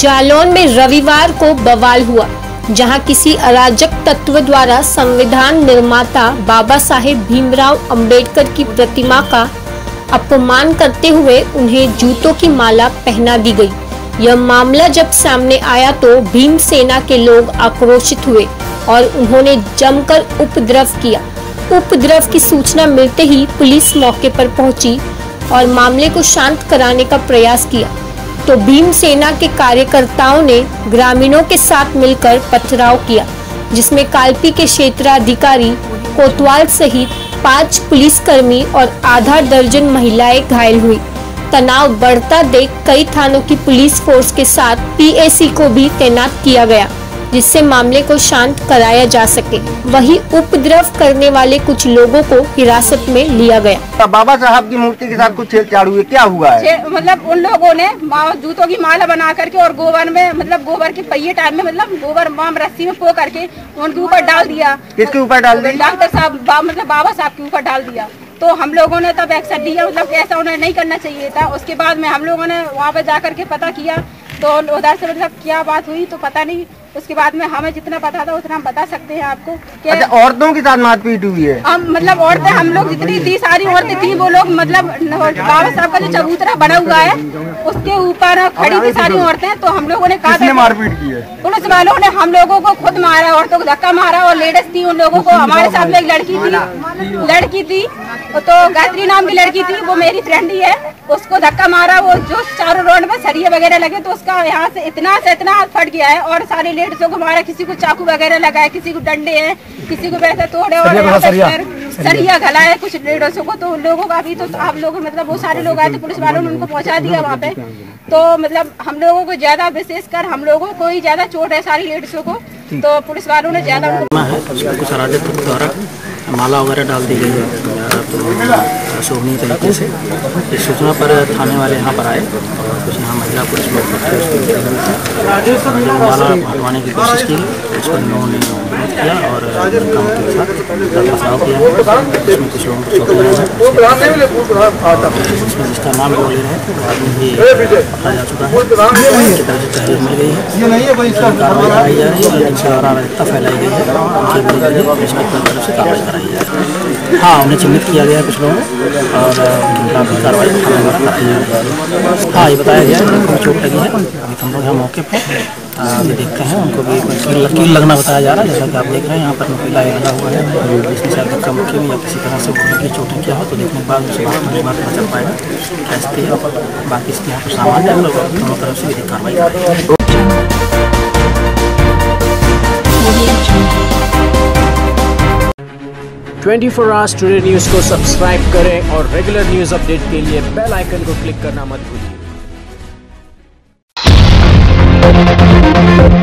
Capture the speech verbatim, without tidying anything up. जालौन में रविवार को बवाल हुआ, जहां किसी अराजक तत्व द्वारा संविधान निर्माता बाबा साहब भीमराव अंबेडकर की प्रतिमा का अपमान करते हुए उन्हें जूतों की माला पहना दी गई। यह मामला जब सामने आया तो भीम सेना के लोग आक्रोशित हुए और उन्होंने जमकर उपद्रव किया। उपद्रव की सूचना मिलते ही पुलिस मौके पर पहुंची और मामले को शांत कराने का प्रयास किया तो भीम सेना के कार्यकर्ताओं ने ग्रामीणों के साथ मिलकर पथराव किया, जिसमें कालपी के क्षेत्राधिकारी कोतवाल सहित पांच पुलिसकर्मी और आधा दर्जन महिलाएं घायल हुई। तनाव बढ़ता देख कई थानों की पुलिस फोर्स के साथ पीएसी को भी तैनात किया गया, जिससे मामले को शांत कराया जा सके। वहीं उपद्रव करने वाले कुछ लोगों को हिरासत में लिया गया। बाबा साहब की मूर्ति के साथ कुछ छेड़छाड़ हुई, क्या हुआ है? मतलब उन लोगों ने जूतों की माला बना करके और गोबर में, मतलब गोबर के पहिए टाइप में, मतलब गोबर माम रस्सी में पो करके उनके ऊपर डाल दिया। किसके ऊपर डाल दिया? डॉक्टर साहब, मतलब बाबा साहब के ऊपर डाल दिया। तो हम लोगों ने तब एक्शन लिया, मतलब ऐसा उन्हें नहीं करना चाहिए था। उसके बाद में हम लोगों ने वहाँ पे जा करके पता किया तो उधर से मतलब क्या बात हुई तो पता नहीं। उसके बाद में हमें जितना पता था उतना हम बता सकते हैं आपको। अच्छा, औरतों के साथ मारपीट हुई है? हम मतलब औरतें, हम लोग जितनी थी सारी औरतें थी, वो लोग मतलब बाबा साहब का जो चबूतरा बना हुआ है उसके ऊपर खड़ी थी सारी औरतें। तो हम लोगों ने कहा मारपीट की है, पुलिस वालों ने हम लोगों को खुद मारा, औरतों को धक्का मारा और लेडीज थी उन लोगों को। हमारे साथ में एक लड़की थी, लड़की थी तो गैत्री नाम की लड़की थी, वो मेरी फ्रेंड ही है, उसको धक्का मारा। वो जो चारों रोड में सरिये वगैरह लगे तो उसका यहाँ से इतना से इतना फट गया है और सारे लेडीजों को मारा। किसी को चाकू वगैरह लगा है, किसी को डंडे हैं, किसी को वैसे तोड़े और सरिया गला है कुछ लेडीजों को। तो लोगों का भी तो आप लोग मतलब बहुत सारे लोग आए थे, पुलिस वालों ने उनको पहुँचा दिया वहाँ पे। तो मतलब हम लोगों को ज्यादा, विशेषकर हम लोगों को ही ज्यादा चोट है सारी लेडीजों को। तो पुलिस वालों ने ज्यादा माला वगैरह डाल दी गई है, तो शोभनीय तरीके से इस सूचना पर थाने वाले यहाँ पर आए और कुछ यहाँ महिला पुलिस में माला हटवाने की कोशिश की, उस पर लोगों ने विरोध किया और जिसका नाम बोल रहे हैं आदमी भी पकड़ा जा चुका है, मिल गई है, अराजकता फैलाई गई है। हाँ, उन्हें चिन्हित किया गया है कुछ लोगों को और उनकी कार्रवाई है। हाँ, ये बताया गया है उनको चोट लगी है, हम लोग यहाँ मौके पर देखते हैं। उनको भी कील लगना बताया जा रहा है, जैसा कि आप देख रहे हैं यहाँ पर कोई लाइन लगा हुआ है, इसके साथ धक्का मुक्की भी या किसी तरह से उनकी चोटें क्या हो तो देखने के बाद उसके बाद में बात पता चल पाएगा क्या स्थिति है। बाकी इसके यहाँ पर सामान्य हम लोग दोनों तरफ से भी कार्रवाई करेंगे। चौबीस आवर्स टुडे न्यूज को सब्सक्राइब करें और रेगुलर न्यूज अपडेट के लिए बेल आइकन को क्लिक करना मत भूलिए।